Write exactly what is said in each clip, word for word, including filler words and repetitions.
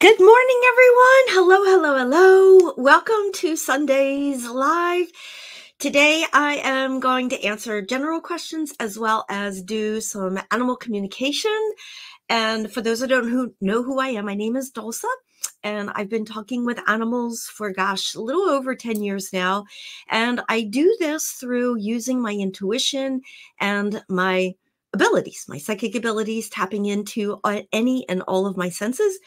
Good morning, everyone. Hello, hello, hello. Welcome to Sunday's Live. Today, I am going to answer general questions as well as do some animal communication. And for those who don't know who I am, my name is Dulsa, and I've been talking with animals for, gosh, a little over ten years now. And I do this through using my intuition and my abilities, my psychic abilities, tapping into any and all of my senses,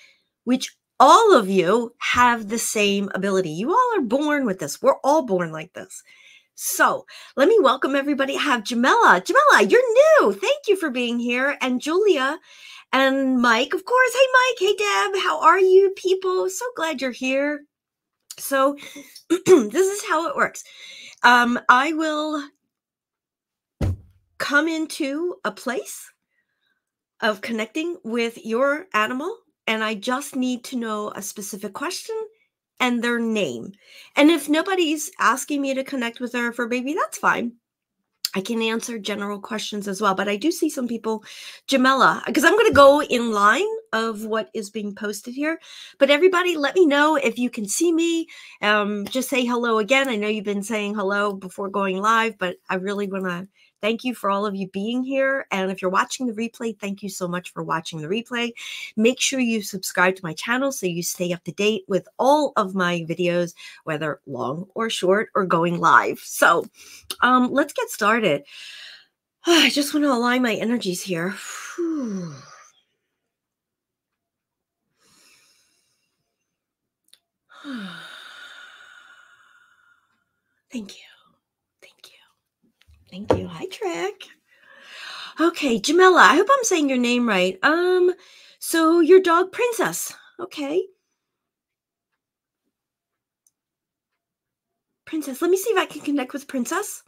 which all of you have the same ability. You all are born with this. We're all born like this. So let me welcome everybody. I have Jamella. Jamella, you're new. Thank you for being here. And Julia and Mike, of course. Hey, Mike. Hey, Deb. How are you, people? So glad you're here. So this is how it works. Um, I will come into a place of connecting with your animal, and I just need to know a specific question and their name. And if nobody's asking me to connect with her for baby, that's fine. I can answer general questions as well. But I do see some people, Jamella, because I'm going to go in line of what is being posted here. But everybody, let me know if you can see me. Um, just say hello again. I know you've been saying hello before going live, but I really want to thank you for all of you being here. And if you're watching the replay, thank you so much for watching the replay. Make sure you subscribe to my channel so you stay up to date with all of my videos, whether long or short or going live. So um, let's get started. Oh, I just want to align my energies here. Whew. Thank you. Thank you. Hi, Trek. Okay, Jamella, I hope I'm saying your name right. Um, so your dog, Princess. Okay. Princess, let me see if I can connect with Princess.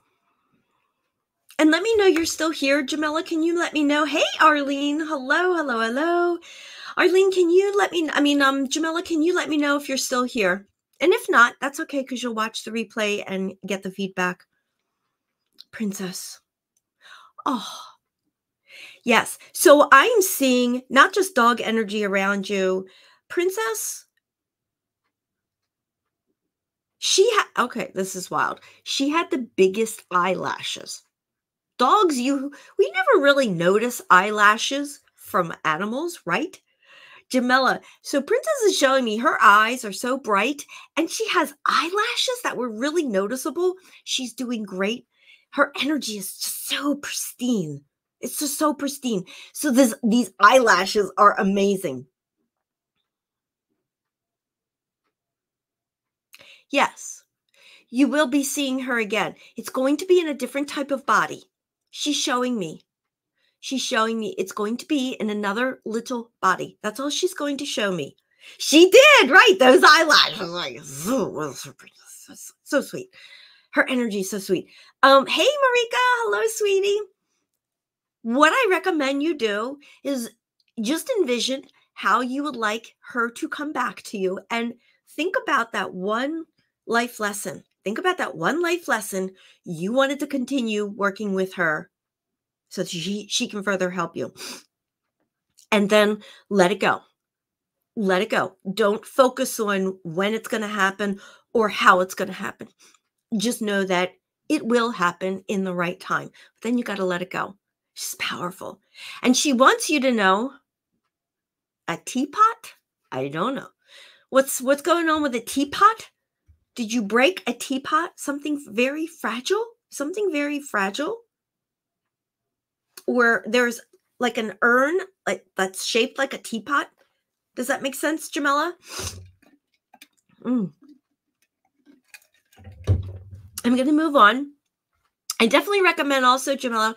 And let me know you're still here. Jamella, can you let me know? Hey, Arlene. Hello, hello, hello. Arlene, can you let me, I mean, um, Jamella, can you let me know if you're still here? And if not, that's okay, because you'll watch the replay and get the feedback. Princess. Oh, yes. So I am seeing not just dog energy around you. Princess, she had, okay, this is wild. She had the biggest eyelashes. Dogs, you, we never really notice eyelashes from animals, right? Jamella, so Princess is showing me her eyes are so bright, and she has eyelashes that were really noticeable. She's doing great. Her energy is just so pristine. It's just so pristine. So this, these eyelashes are amazing. Yes, you will be seeing her again. It's going to be in a different type of body. She's showing me. She's showing me. It's going to be in another little body. That's all she's going to show me. She did, right? Those eyelashes. Like, so, so sweet. Her energy is so sweet. Um, hey, Marika. Hello, sweetie. What I recommend you do is just envision how you would like her to come back to you and think about that one life lesson. Think about that one life lesson you wanted to continue working with her so she, she can further help you. And then let it go. Let it go. Don't focus on when it's going to happen or how it's going to happen. Just know that it will happen in the right time. But then you got to let it go. She's powerful. And she wants you to know a teapot? I don't know. What's, what's going on with a teapot? Did you break a teapot? Something very fragile? Something very fragile? Or there's like an urn like that's shaped like a teapot? Does that make sense, Jamella? Mm. I'm going to move on. I definitely recommend also, Jamella,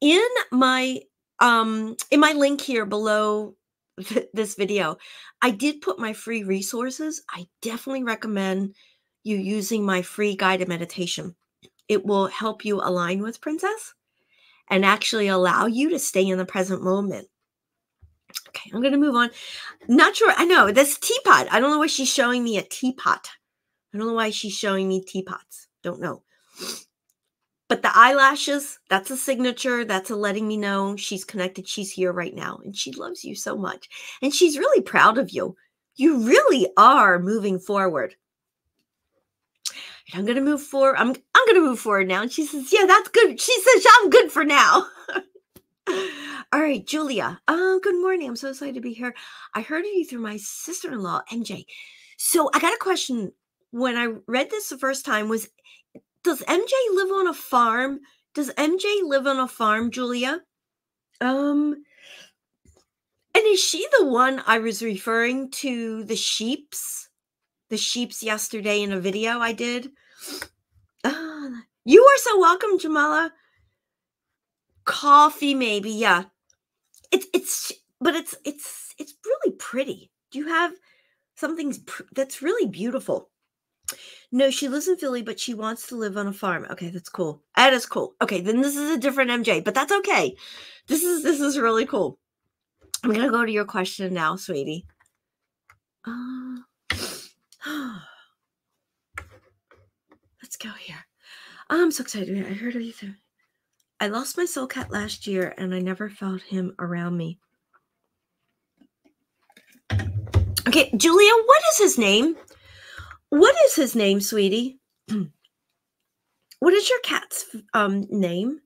in my um, in my link here below th this video, I did put my free resources. I definitely recommend you using my free guided meditation. It will help you align with Princess and actually allow you to stay in the present moment. Okay, I'm going to move on. Not sure. I know this teapot. I don't know why she's showing me a teapot. I don't know why she's showing me teapots. Don't know. But the eyelashes, that's a signature. That's a letting me know she's connected. She's here right now. And she loves you so much. And she's really proud of you. you really are moving forward. I'm going to move forward. I'm, I'm going to move forward now. And she says, yeah, that's good. She says, I'm good for now. All right, Julia. Oh, good morning. I'm so excited to be here. I heard of you through my sister-in-law, M J. So I got a question. When I read this the first time was, does M J live on a farm? Does M J live on a farm, Julia? Um, and is she the one I was referring to the sheeps? The sheeps yesterday in a video I did. Oh, you are so welcome, Jamella. Coffee, maybe, yeah. It's it's, but it's it's it's really pretty. Do you have something that's really beautiful? No, she lives in Philly, but she wants to live on a farm. Okay, that's cool. That is cool. Okay, then this is a different M J, but that's okay. This is this is really cool. I'm gonna go to your question now, sweetie. Uh, Let's go here. I'm so excited. I heard of you. I lost my soul cat last year and I never felt him around me. Okay, Julia, what is his name? What is his name, sweetie? What is your cat's um, name?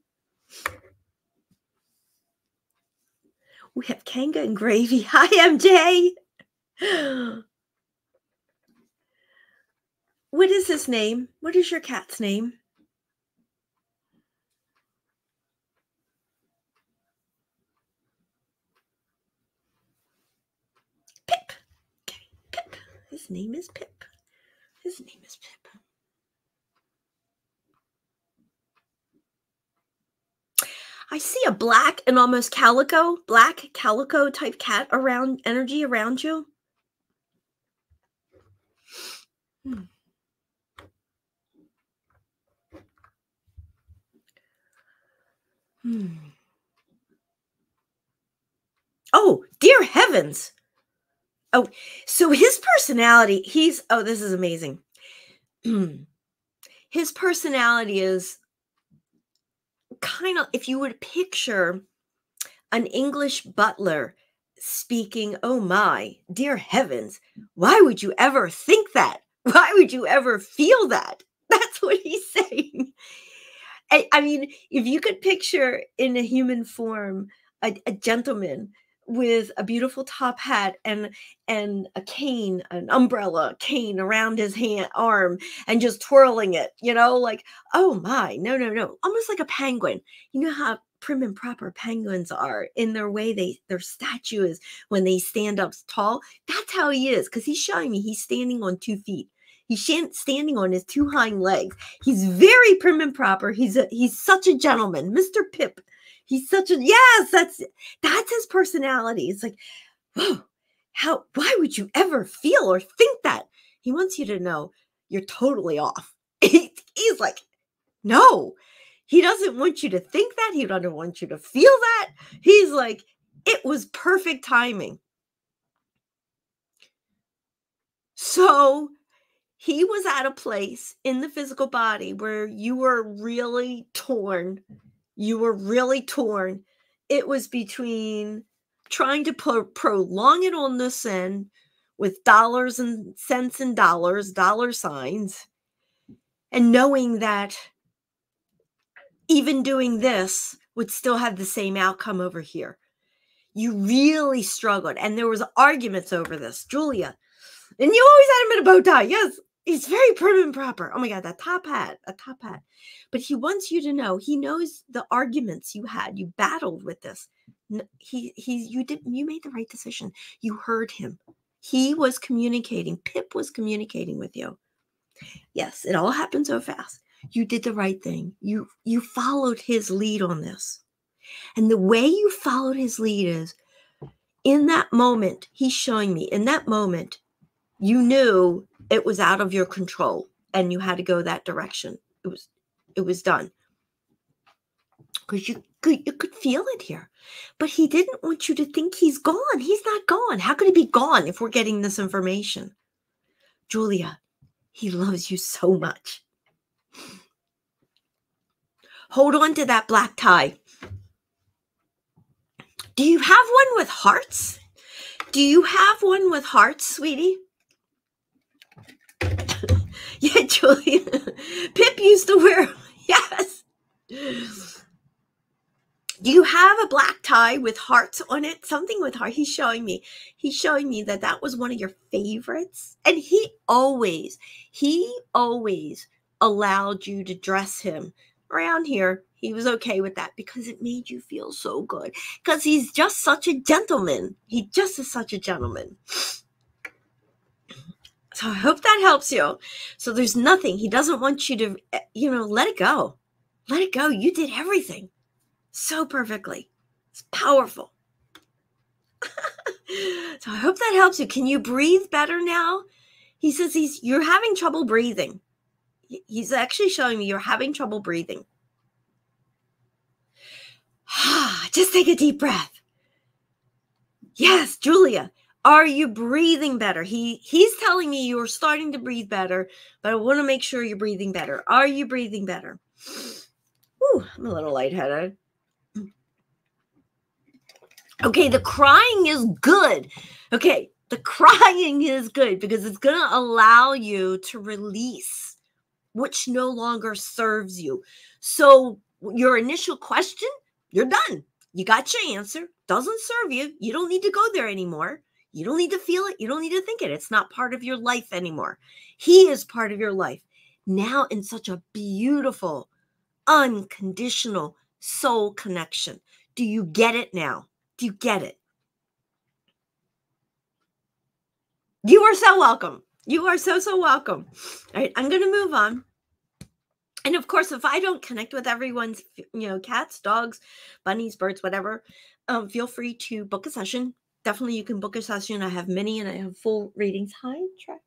We have Kanga and Gravy. Hi, M J. What is his name? What is your cat's name? Pip. Okay, Pip. His name is Pip. His name is Pip. I see a black and almost calico, black calico type cat around, energy around you. Hmm. Hmm. Oh, dear heavens. Oh, so his personality, he's, oh, this is amazing. His personality is kind of, if you were to picture an English butler speaking, oh my, dear heavens, why would you ever think that? Why would you ever feel that? That's what he's saying. I mean, if you could picture in a human form, a, a gentleman with a beautiful top hat and and a cane, an umbrella cane around his hand arm and just twirling it, you know, like, oh my, no, no, no. Almost like a penguin. You know how prim and proper penguins are in their way they their statue is when they stand up tall. That's how he is, because he's showing me he's standing on two feet. He's standing on his two hind legs. He's very prim and proper. He's a, he's such a gentleman, Mister Pip. He's such a, yes, that's, that's his personality. It's like, whoa, how, why would you ever feel or think that? He wants you to know you're totally off. He's like, no, he doesn't want you to think that. He doesn't want you to feel that. He's like, it was perfect timing. So he was at a place in the physical body where you were really torn. You were really torn. It was between trying to pro prolong it on this end with dollars and cents and dollars, dollar signs, and knowing that even doing this would still have the same outcome over here. You really struggled. And there was arguments over this, Julia. And you always had him in a bow tie. Yes. He's very prim and proper. Oh my God, that top hat, a top hat. But he wants you to know, he knows the arguments you had. You battled with this. He, he, you did, you made the right decision. You heard him. He was communicating. Pip was communicating with you. Yes, it all happened so fast. You did the right thing. You, you followed his lead on this. And the way you followed his lead is in that moment, he's showing me in that moment, you knew it was out of your control and you had to go that direction. It was, it was done. Cause you could, you could feel it here, but he didn't want you to think he's gone. He's not gone. How could he be gone if we're getting this information? Julia, he loves you so much. Hold on to that black tie. Do you have one with hearts? Do you have one with hearts, sweetie? Yeah, Julia. Pip used to wear, yes. Do you have a black tie with hearts on it? Something with heart. He's showing me. He's showing me that that was one of your favorites. And he always, he always allowed you to dress him around here. He was okay with that because it made you feel so good. Because he's just such a gentleman. He just is such a gentleman. So I hope that helps you. So there's nothing. He doesn't want you to, you know, let it go. Let it go. You did everything so perfectly. It's powerful. So I hope that helps you. Can you breathe better now? He says he's, you're having trouble breathing. He's actually showing me you're having trouble breathing. Just take a deep breath. Yes, Julia. Are you breathing better? He he's telling me you're starting to breathe better, but I want to make sure you're breathing better. Are you breathing better? Ooh, I'm a little lightheaded. Okay, the crying is good. Okay, the crying is good because it's going to allow you to release which no longer serves you. So your initial question, you're done. You got your answer. Doesn't serve you. You don't need to go there anymore. You don't need to feel it. You don't need to think it. It's not part of your life anymore. He is part of your life now in such a beautiful, unconditional soul connection. Do you get it now? Do you get it? You are so welcome. You are so, so welcome. All right, I'm going to move on. And of course, if I don't connect with everyone's, you know, cats, dogs, bunnies, birds, whatever, um, feel free to book a session. Definitely, you can book a session. I have mini and I have full readings. Hi, Trek.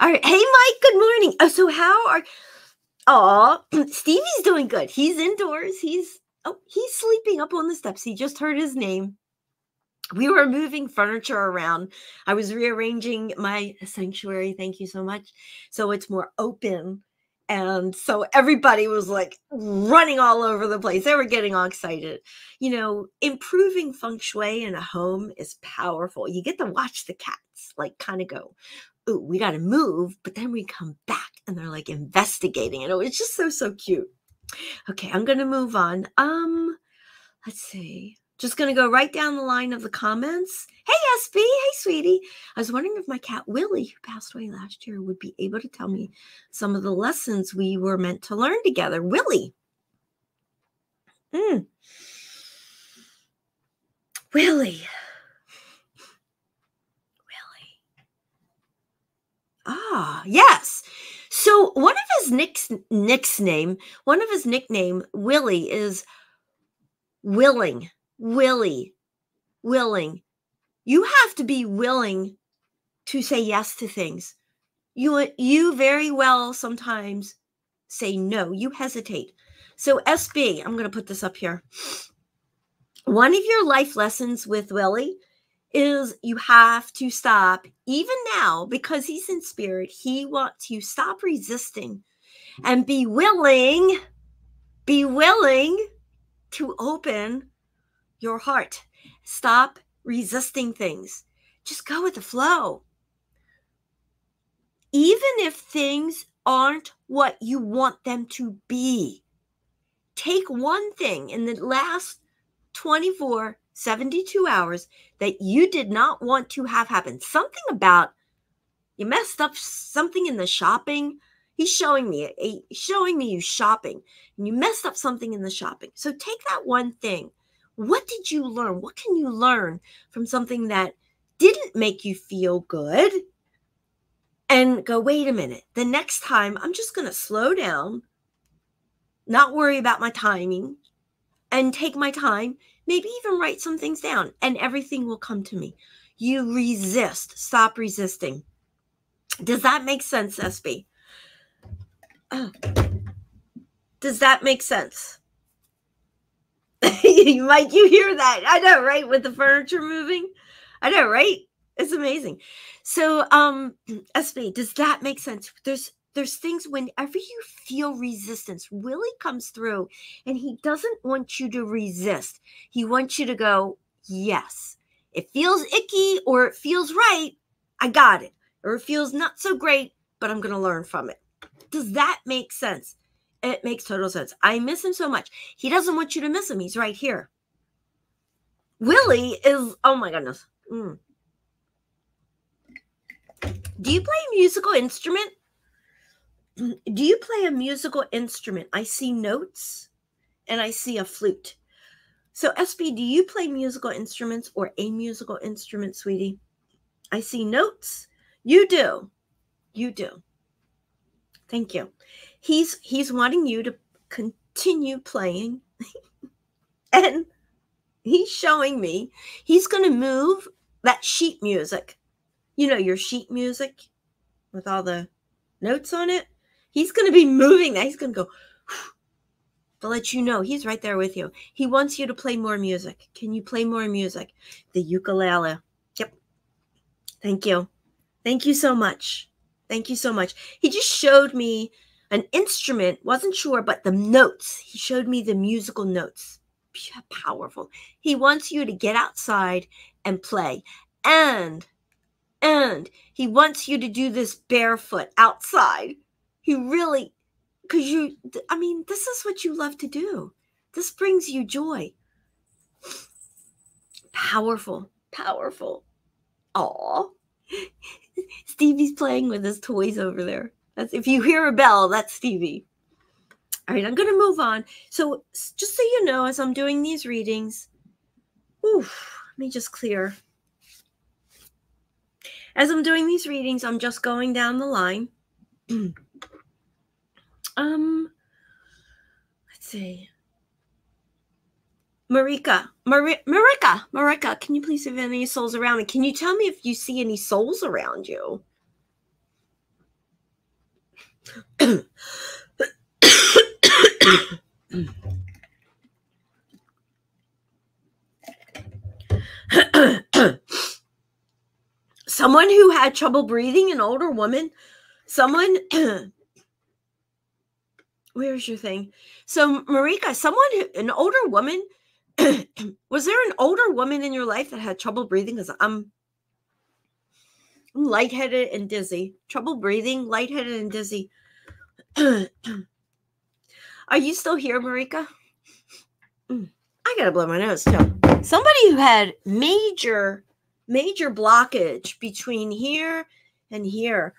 All right. Hey, Mike. Good morning. Oh, so how are? Oh, Stevie's doing good. He's indoors. He's oh, he's sleeping up on the steps. He just heard his name. We were moving furniture around. I was rearranging my sanctuary. Thank you so much. So it's more open. And so everybody was like running all over the place. They were getting all excited. You know, improving feng shui in a home is powerful. You get to watch the cats like kind of go, ooh, we got to move. But then we come back and they're like investigating it. Oh, it's just so, so cute. Okay, I'm going to move on. Um, let's see. Just going to go right down the line of the comments. Hey, S B. Hey, sweetie. I was wondering if my cat, Willie, who passed away last year, would be able to tell me some of the lessons we were meant to learn together. Willie. Mm. Willie. Willie. Ah, yes. So one of his Nick's, Nick's name, one of his nickname, Willie, is willing. Willie, willing. You have to be willing to say yes to things. You, you very well sometimes say no. You hesitate. So S B, I'm going to put this up here. One of your life lessons with Willie is you have to stop, even now, because he's in spirit, he wants you stop resisting and be willing, be willing to open your heart. Stop resisting things. Just go with the flow. Even if things aren't what you want them to be, take one thing in the last twenty-four, seventy-two hours that you did not want to have happen. Something about you messed up something in the shopping. He's showing me, he's showing me you shopping and you messed up something in the shopping. So take that one thing. What did you learn? What can you learn from something that didn't make you feel good? And go, wait a minute. The next time, I'm just going to slow down, not worry about my timing, and take my time, maybe even write some things down, and everything will come to me. You resist. Stop resisting. Does that make sense, S B? Oh. Does that make sense? Mike, you hear that? I know, right? With the furniture moving. I know, right? It's amazing. So, um, S B, does that make sense? There's, there's things whenever you feel resistance, Willie comes through and he doesn't want you to resist. He wants you to go, yes, it feels icky or it feels right, I got it. Or it feels not so great, but I'm going to learn from it. Does that make sense? It makes total sense. I miss him so much. He doesn't want you to miss him. He's right here. Willie is, oh my goodness. Mm. Do you play a musical instrument? Do you play a musical instrument? I see notes and I see a flute. So S B, do you play musical instruments or a musical instrument, sweetie? I see notes. You do. You do. Thank you. He's he's wanting you to continue playing. And he's showing me. He's going to move that sheet music. You know, your sheet music with all the notes on it. He's going to be moving that. He's going to go to let you know. He's right there with you. He wants you to play more music. Can you play more music? The ukulele. Yep. Thank you. Thank you so much. Thank you so much. He just showed me an instrument. Wasn't sure, but the notes. He showed me the musical notes. Powerful. He wants you to get outside and play. And, and he wants you to do this barefoot outside. He really, because you, I mean, this is what you love to do. This brings you joy. Powerful. Powerful. Aw. Stevie's playing with his toys over there. That's, if you hear a bell, that's Stevie. All right, I'm going to move on. So just so you know, as I'm doing these readings, oof, let me just clear. As I'm doing these readings, I'm just going down the line. um, let's see. Marika, Marika, Marika, Marika, can you please see if any souls around me? Can you tell me if you see any souls around you? Someone who had trouble breathing, an older woman, someone, where's your thing? So Marika, someone, who, an older woman, was there an older woman in your life that had trouble breathing? Because I'm, I'm lightheaded and dizzy. Trouble breathing, lightheaded and dizzy. Are you still here, Marika? I gotta blow my nose too. Somebody who had major, major blockage between here and here.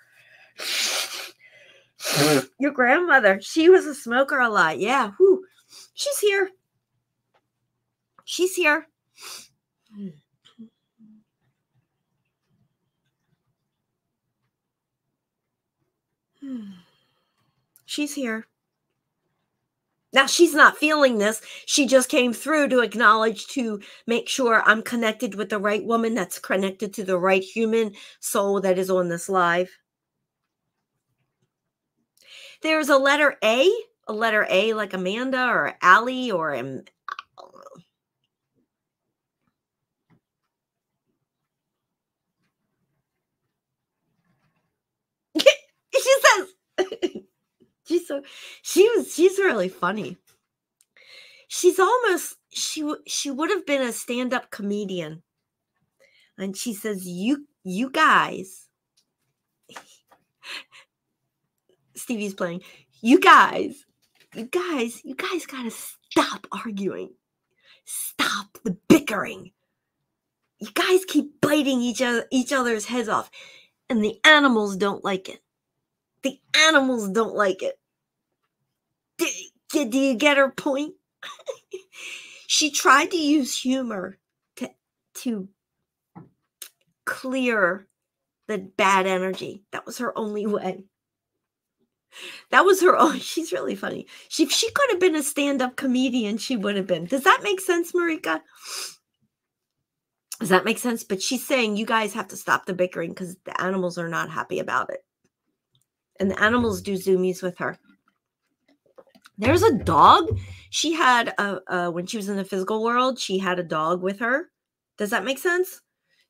Your grandmother, she was a smoker a lot. Yeah, whew. She's here. She's here. She's here. Now, she's not feeling this. She just came through to acknowledge, to make sure I'm connected with the right woman that's connected to the right human soul that is on this live. There's a letter A, a letter A like Amanda or Allie or M. She says, she's so, she was, she's really funny. She's almost, she, she would have been a stand-up comedian. And she says, you, you guys, Stevie's playing, you guys, you guys, you guys gotta stop arguing. Stop the bickering. You guys keep biting each other, each other's heads off. And the animals don't like it. The animals don't like it. Do, do you get her point? She tried to use humor to, to clear the bad energy. That was her only way. That was her own. She's really funny. She, if she could have been a stand-up comedian, she would have been. Does that make sense, Marika? Does that make sense? But she's saying you guys have to stop the bickering because the animals are not happy about it. And the animals do zoomies with her. There's a dog. She had, a, a, when she was in the physical world, she had a dog with her. Does that make sense?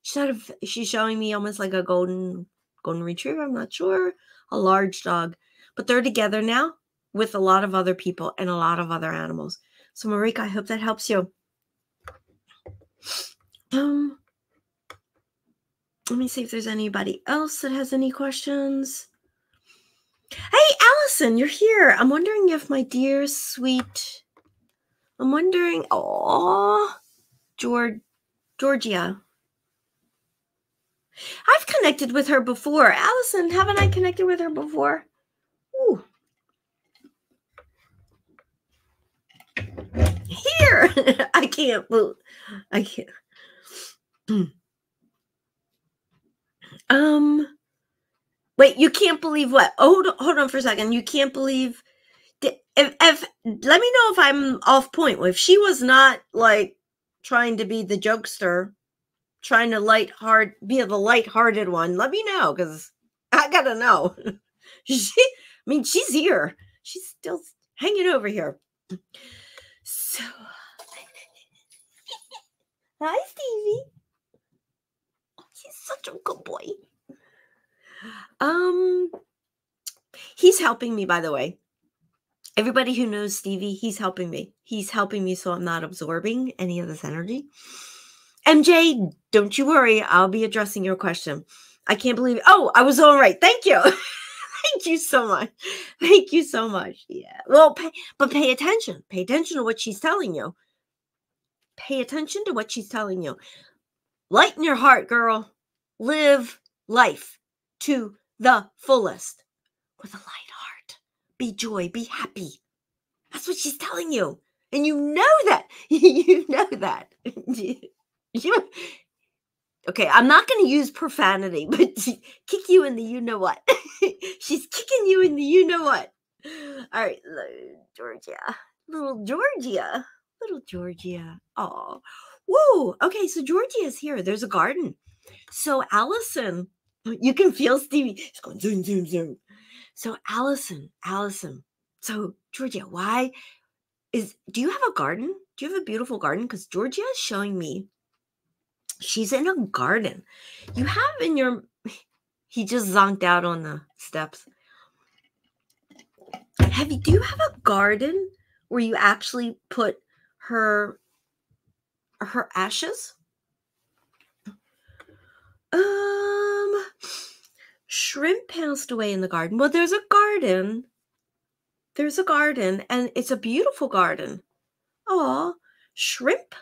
She had a, she's showing me almost like a golden, golden retriever. I'm not sure. A large dog. But they're together now with a lot of other people and a lot of other animals. So, Marika, I hope that helps you. Um, Let me see if there's anybody else that has any questions. Hey, Allison, you're here. I'm wondering if my dear sweet, I'm wondering, oh, George, Georgia. I've connected with her before. Allison, haven't I connected with her before? Ooh. Here. I can't move. I can't. Um, wait, you can't believe what? Oh, hold on, hold on for a second. You can't believe. If, if, let me know if I'm off point. If she was not like trying to be the jokester, trying to light heart, be the lighthearted one, let me know, because I gotta know. She, I mean, she's here. She's still hanging over here. So, hi, Stevie. He's such a good boy. Um, he's helping me, by the way. Everybody who knows Stevie, he's helping me. He's helping me so I'm not absorbing any of this energy. M J, don't you worry. I'll be addressing your question. I can't believe it. Oh, I was all right. Thank you. Thank you so much. Thank you so much. Yeah. Well, pay, but pay attention. Pay attention to what she's telling you. Pay attention to what she's telling you. Lighten your heart, girl. Live life to the fullest with a light heart. Be joy. Be happy. That's what she's telling you. And you know that. You know that. You, okay, I'm not going to use profanity, but kick you in the you-know-what. She's kicking you in the you-know-what. All right, Georgia. Little Georgia. Little Georgia. Oh. Whoa, okay, so Georgia is here. There's a garden. So Allison, you can feel Stevie. She's going zoom, zoom, zoom. So Allison, Allison. So Georgia, why is, do you have a garden? Do you have a beautiful garden? Because Georgia is showing me she's in a garden. You have in your, he just zonked out on the steps. Have you, do you have a garden where you actually put her, her ashes? Um, shrimp pounced away in the garden. Well, there's a garden. There's a garden, and it's a beautiful garden. Oh, shrimp.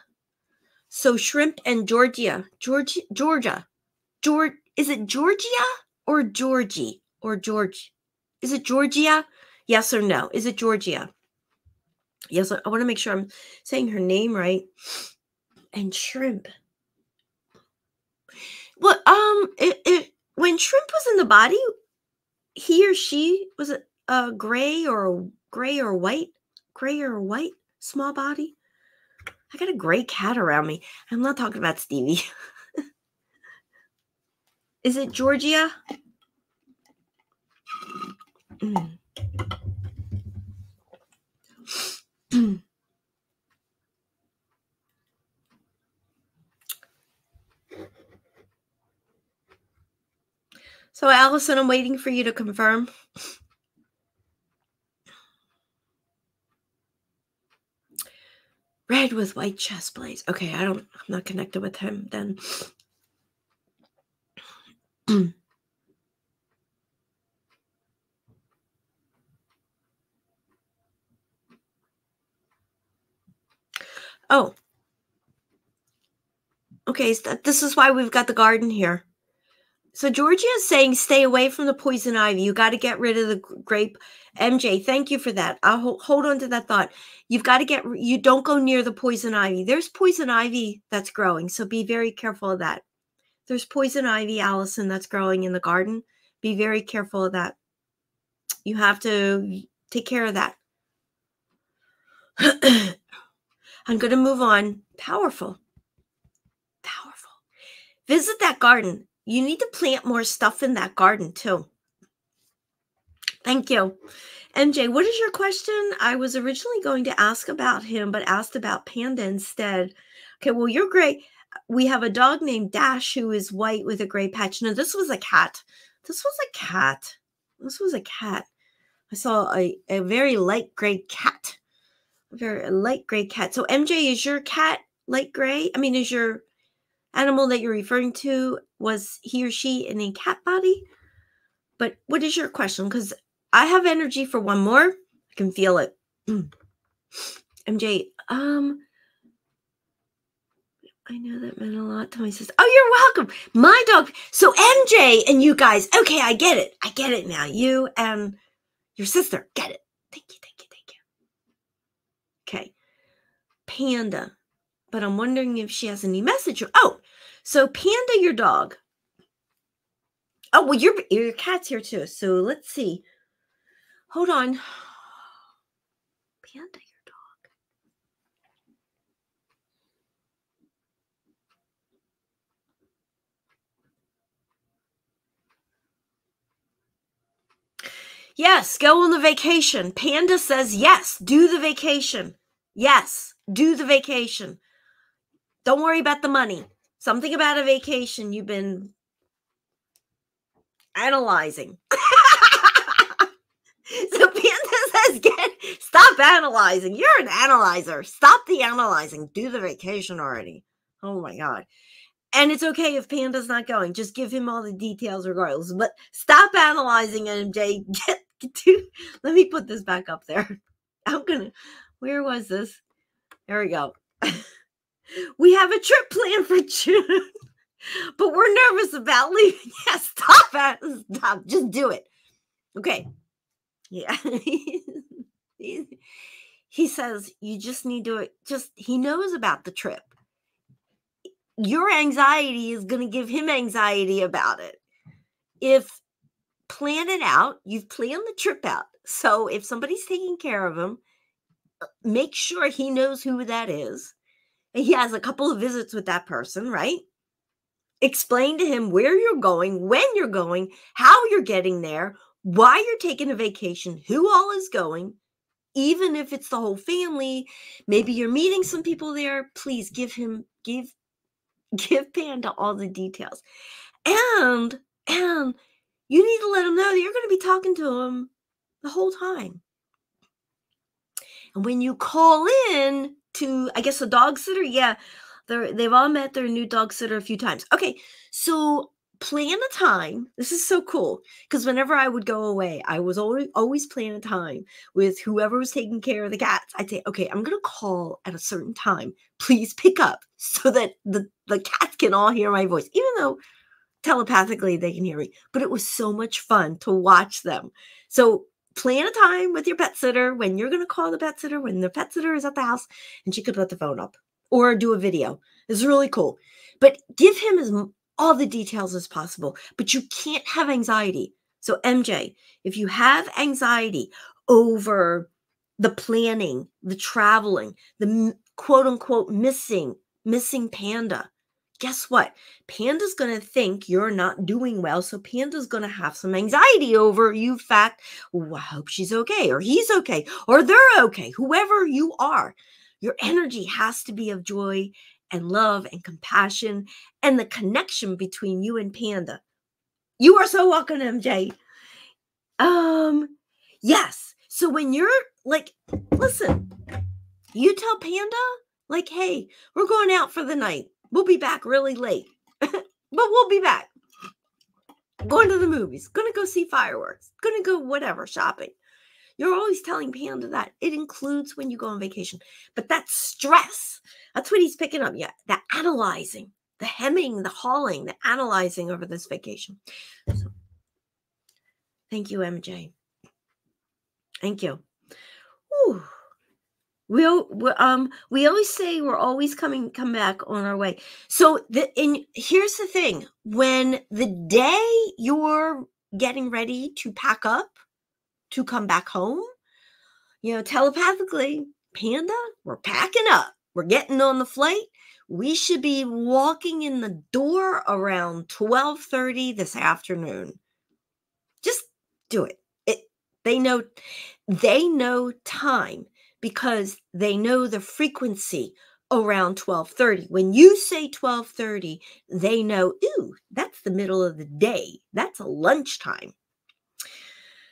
So shrimp and Georgia, Georgia, Georgia, George. Is it Georgia or Georgie or George? Is it Georgia? Yes or no? Is it Georgia? Yes. I want to make sure I'm saying her name right. And shrimp. Well, um, it, it, when shrimp was in the body, he or she was a, a gray or a gray or white, gray or white small body. I got a gray cat around me. I'm not talking about Stevie. Is it Georgia? Mm. Mm. So, Allison, I'm waiting for you to confirm. Red with white chest blaze. Okay, I don't, I'm not connected with him then. Oh. Okay, so this is why we've got the garden here. So Georgia is saying, stay away from the poison ivy. You got to get rid of the grape. M J, thank you for that. I'll ho hold on to that thought. You've got to get, you don't go near the poison ivy. There's poison ivy that's growing, so be very careful of that. There's poison ivy, Allison, that's growing in the garden. Be very careful of that. You have to take care of that. I'm going to move on. Powerful. Powerful. Visit that garden. You need to plant more stuff in that garden too. Thank you. M J, what is your question? I was originally going to ask about him, but asked about Panda instead. Okay, well, you're great. We have a dog named Dash who is white with a gray patch. No, this was a cat. This was a cat. This was a cat. I saw a, a very light gray cat. A very light gray cat. So M J, is your cat light gray? I mean, is your animal that you're referring to, was he or she in a cat body? But what is your question? Because I have energy for one more. I can feel it. M J, um, I know that meant a lot to my sister. Oh, you're welcome. My dog. So M J and you guys. Okay, I get it. I get it now. You and your sister. Get it. Thank you, thank you, thank you. Okay. Panda. But I'm wondering if she has any message. Oh, so Panda, your dog. Oh, well, your, your cat's here too. So let's see. Hold on. Panda, your dog. Yes, go on the vacation. Panda says yes, do the vacation. Yes, do the vacation. Don't worry about the money. Something about a vacation you've been analyzing. So Panda says, get, stop analyzing. You're an analyzer. Stop the analyzing. Do the vacation already. Oh, my God. And it's okay if Panda's not going. Just give him all the details regardless. But stop analyzing, M J. Get, get to, let me put this back up there. I'm going to. Where was this? There we go. We have a trip planned for June, but we're nervous about leaving. Yeah, stop it. Stop. Just do it. Okay. Yeah. he, he says, you just need to, just, he knows about the trip. Your anxiety is going to give him anxiety about it. If plan it out, you've planned the trip out. So if somebody's taking care of him, make sure he knows who that is. He has a couple of visits with that person, right? Explain to him where you're going, when you're going, how you're getting there, why you're taking a vacation, who all is going, even if it's the whole family. Maybe you're meeting some people there. Please give him, give, give Panda all the details. And, and you need to let him know that you're going to be talking to him the whole time. And when you call in to, I guess, a dog sitter, yeah, they've all met their new dog sitter a few times. Okay, so plan a time. This is so cool because whenever I would go away, I was always, always plan a time with whoever was taking care of the cats. I'd say, okay, I'm going to call at a certain time. Please pick up so that the, the cats can all hear my voice, even though telepathically they can hear me. But it was so much fun to watch them. So plan a time with your pet sitter when you're going to call the pet sitter, when the pet sitter is at the house, and she could let the phone up or do a video. It's really cool. But give him as all the details as possible. But you can't have anxiety. So M J, if you have anxiety over the planning, the traveling, the quote unquote missing, missing Panda, guess what? Panda's going to think you're not doing well. So Panda's going to have some anxiety over you fact, oh, I hope she's okay, or he's okay, or they're okay. Whoever you are, your energy has to be of joy and love and compassion and the connection between you and Panda. You are so welcome, M J. Um, yes. So when you're like, listen, you tell Panda like, hey, we're going out for the night. We'll be back really late, but we'll be back. Going to the movies, going to go see fireworks, going to go whatever, shopping. You're always telling Panda that. It includes when you go on vacation. But that's stress. That's what he's picking up. Yeah, the analyzing, the hemming, the hauling, the analyzing over this vacation. So, thank you, M J. Thank you. Ooh. We'll, um, we always say we're always coming, come back on our way. So the, in, here's the thing. When the day you're getting ready to pack up, to come back home, you know, telepathically, Panda, we're packing up. We're getting on the flight. We should be walking in the door around twelve thirty this afternoon. Just do it. It, they know, they know time. Because they know the frequency around twelve thirty. When you say twelve thirty, they know, ooh, that's the middle of the day. That's a lunchtime.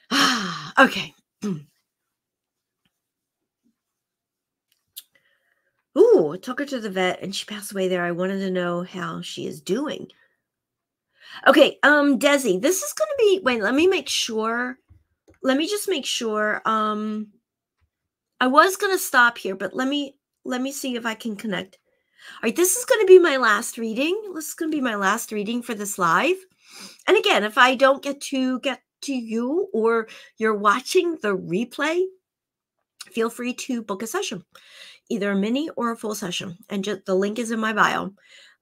Ah, okay. Ooh, I took her to the vet and she passed away there. I wanted to know how she is doing. Okay, um, Desi, this is going to be, wait, let me make sure. Let me just make sure. Um, I was going to stop here, but let me, let me see if I can connect. All right, this is going to be my last reading. This is going to be my last reading for this live. And again, if I don't get to get to you or you're watching the replay, feel free to book a session, either a mini or a full session. And just, the link is in my bio.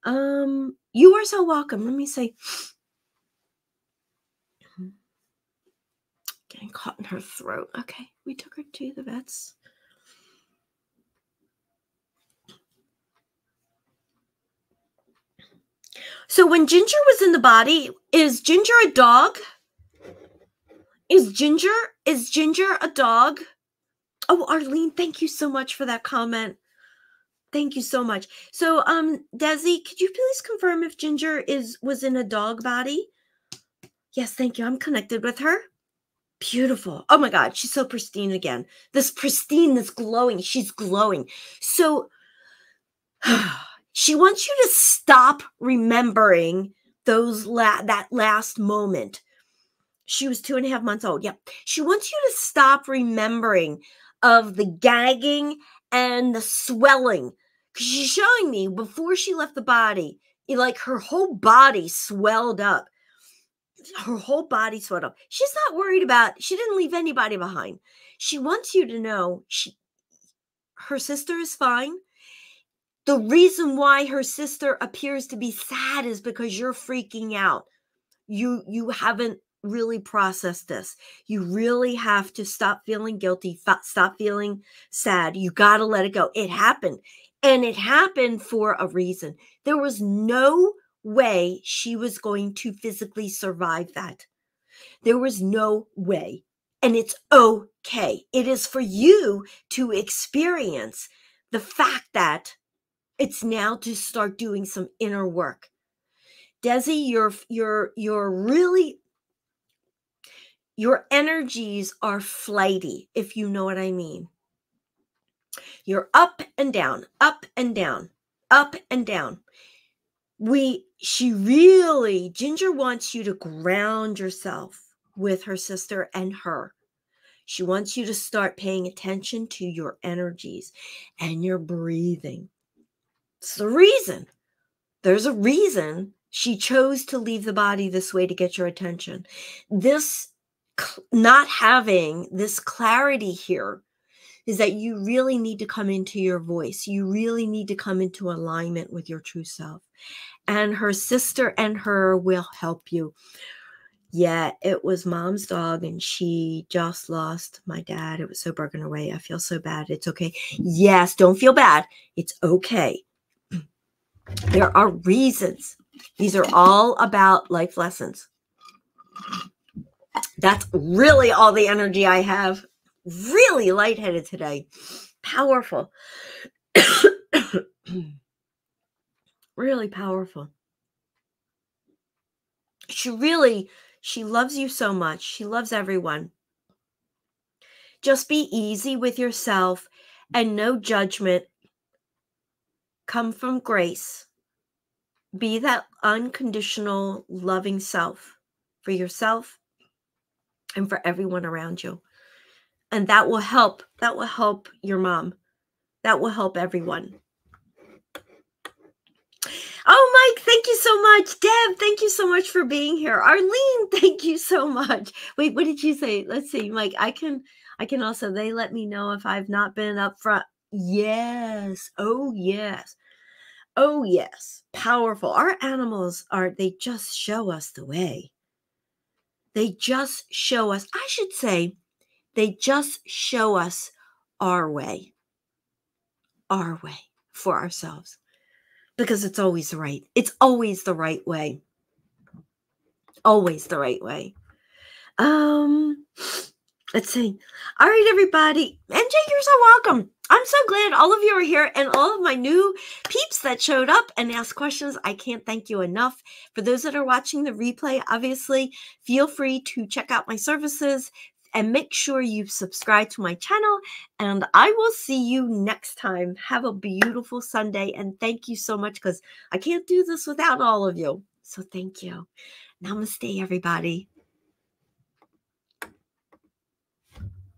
Um, you are so welcome. Let me say, getting caught in her throat. Okay, we took her to the vets. So when Ginger was in the body, is Ginger a dog? Is Ginger, is Ginger a dog? Oh, Arlene, thank you so much for that comment. Thank you so much. So, um, Desi, could you please confirm if Ginger is was in a dog body? Yes, thank you. I'm connected with her. Beautiful. Oh my God, she's so pristine again. This pristine, this glowing. She's glowing. So she wants you to stop remembering those la that last moment. She was two and a half months old. Yep. She wants you to stop remembering of the gagging and the swelling. Because she's showing me before she left the body, it, like her whole body swelled up. Her whole body swelled up. She's not worried about, she didn't leave anybody behind. She wants you to know she, her sister is fine. The reason why her sister appears to be sad is because you're freaking out. You, you haven't really process this. You really have to stop feeling guilty, stop feeling sad. You got to let it go. It happened. And it happened for a reason. There was no way she was going to physically survive that. There was no way. And it's okay. It is for you to experience the fact that it's now to start doing some inner work. Desi, you're, you're, you're really your energies are flighty, if you know what I mean. You're up and down, up and down, up and down. We, she really, Ginger wants you to ground yourself with her sister and her. She wants you to start paying attention to your energies and your breathing. It's the reason. There's a reason she chose to leave the body this way to get your attention. This not having this clarity here is that you really need to come into your voice. You really need to come into alignment with your true self. And her sister and her will help you. Yeah, it was mom's dog and she just lost my dad. It was so broken away. I feel so bad. It's okay. Yes, don't feel bad. It's okay. There are reasons. These are all about life lessons. That's really all the energy I have. Really lightheaded today. Powerful. Really powerful. She really, she loves you so much. She loves everyone. Just be easy with yourself and no judgment. Come from grace. Be that unconditional, loving self for yourself and for everyone around you. And that will help. That will help your mom. That will help everyone. Oh, Mike, thank you so much. Deb, thank you so much for being here. Arlene, thank you so much. Wait, what did you say? Let's see, Mike, I can, I can also, they let me know if I've not been up front. Yes. Oh, yes. Oh, yes. Powerful. Our animals are, they just show us the way. They just show us, I should say, they just show us our way, our way for ourselves, because it's always right. It's always the right way, always the right way. Um, let's see. All right, everybody. M J, you're so welcome. I'm so glad all of you are here and all of my new peeps that showed up and asked questions. I can't thank you enough. For those that are watching the replay, obviously, feel free to check out my services and make sure you subscribe to my channel, and I will see you next time. Have a beautiful Sunday, and thank you so much, because I can't do this without all of you. So thank you. Namaste, everybody.